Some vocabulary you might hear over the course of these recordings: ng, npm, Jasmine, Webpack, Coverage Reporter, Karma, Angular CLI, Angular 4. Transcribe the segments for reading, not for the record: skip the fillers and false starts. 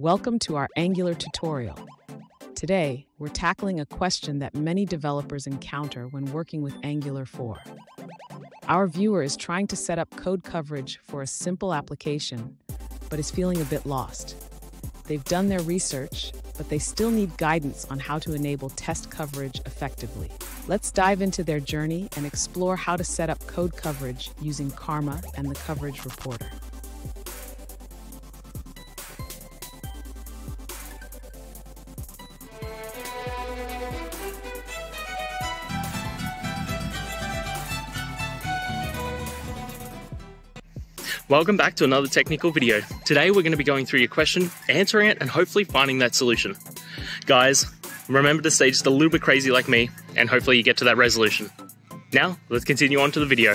Welcome to our Angular tutorial. Today, we're tackling a question that many developers encounter when working with Angular 4. Our viewer is trying to set up code coverage for a simple application, but is feeling a bit lost. They've done their research, but they still need guidance on how to enable test coverage effectively. Let's dive into their journey and explore how to set up code coverage using Karma and the Coverage Reporter. Welcome back to another technical video. Today we're going to be going through your question, answering it, and hopefully finding that solution. Guys, remember to stay just a little bit crazy like me, and hopefully you get to that resolution. Now, let's continue on to the video.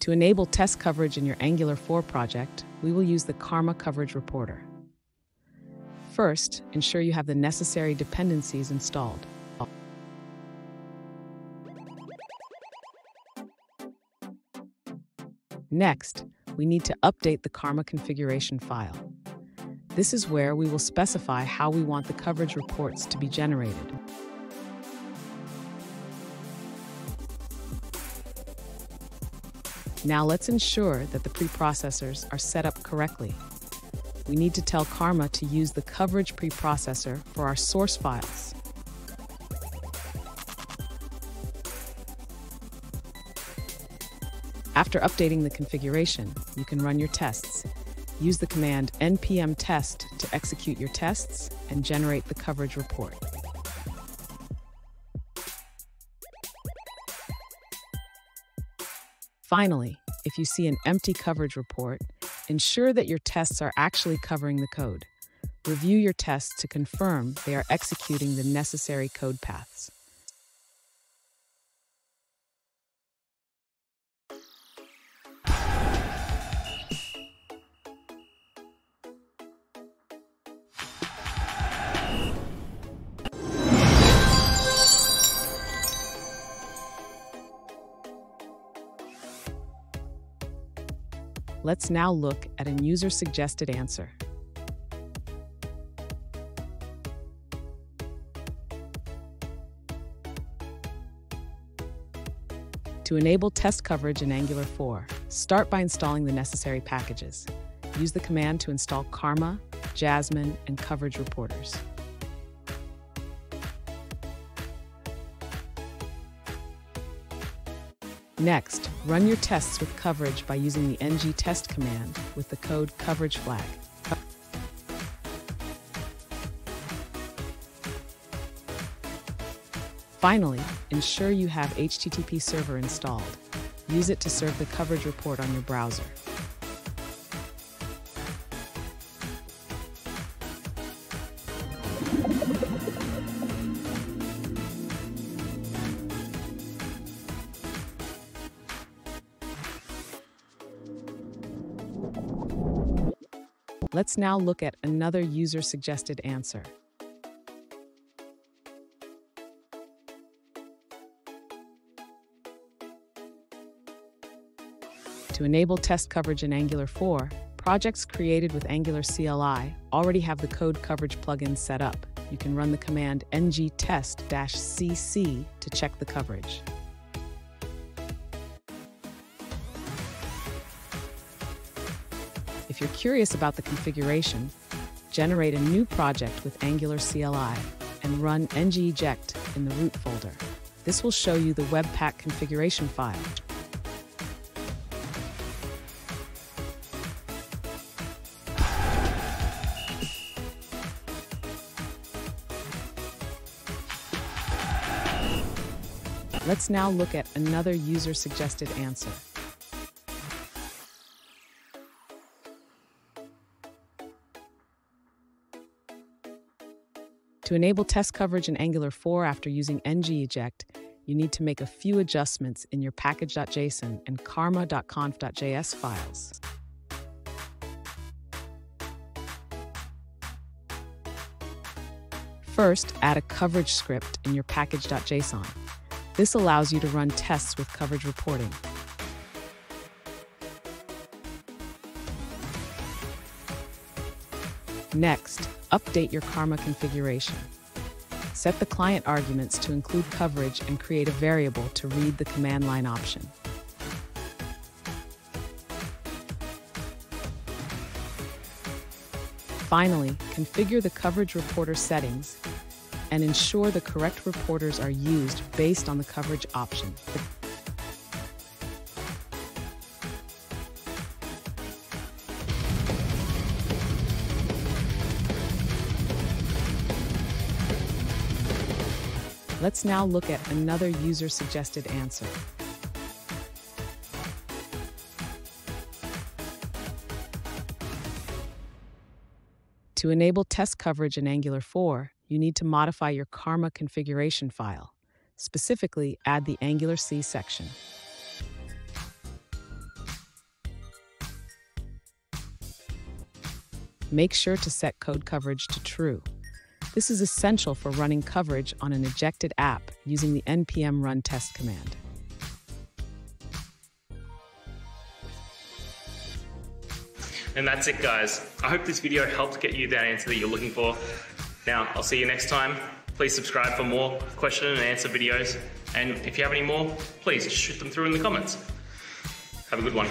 To enable test coverage in your Angular 4 project, we will use the Karma Coverage Reporter. First, ensure you have the necessary dependencies installed. Next, we need to update the Karma configuration file. This is where we will specify how we want the coverage reports to be generated. Now let's ensure that the preprocessors are set up correctly. We need to tell Karma to use the coverage preprocessor for our source files. After updating the configuration, you can run your tests. Use the command npm test to execute your tests and generate the coverage report. Finally, if you see an empty coverage report, ensure that your tests are actually covering the code. Review your tests to confirm they are executing the necessary code paths. Let's now look at a user-suggested answer. To enable test coverage in Angular 4, start by installing the necessary packages. Use the command to install Karma, Jasmine, and Coverage Reporters. Next, run your tests with coverage by using the ng test command with the code coverage flag. Finally, ensure you have HTTP server installed. Use it to serve the coverage report on your browser. Let's now look at another user-suggested answer. To enable test coverage in Angular 4, projects created with Angular CLI already have the code coverage plugin set up. You can run the command ng test-cc to check the coverage. If you're curious about the configuration, generate a new project with Angular CLI and run ng eject in the root folder. This will show you the Webpack configuration file. Let's now look at another user-suggested answer. To enable test coverage in Angular 4 after using ng eject, you need to make a few adjustments in your package.json and karma.conf.js files. First, add a coverage script in your package.json. This allows you to run tests with coverage reporting. Next, update your Karma configuration. Set the client arguments to include coverage and create a variable to read the command line option. Finally, configure the coverage reporter settings and ensure the correct reporters are used based on the coverage option. Let's now look at another user-suggested answer. To enable test coverage in Angular 4, you need to modify your Karma configuration file. Specifically, add the Angular C section. Make sure to set code coverage to true. This is essential for running coverage on an ejected app using the npm run test command. And that's it, guys. I hope this video helped get you that answer that you're looking for. Now, I'll see you next time. Please subscribe for more question and answer videos. And if you have any more, please shoot them through in the comments. Have a good one.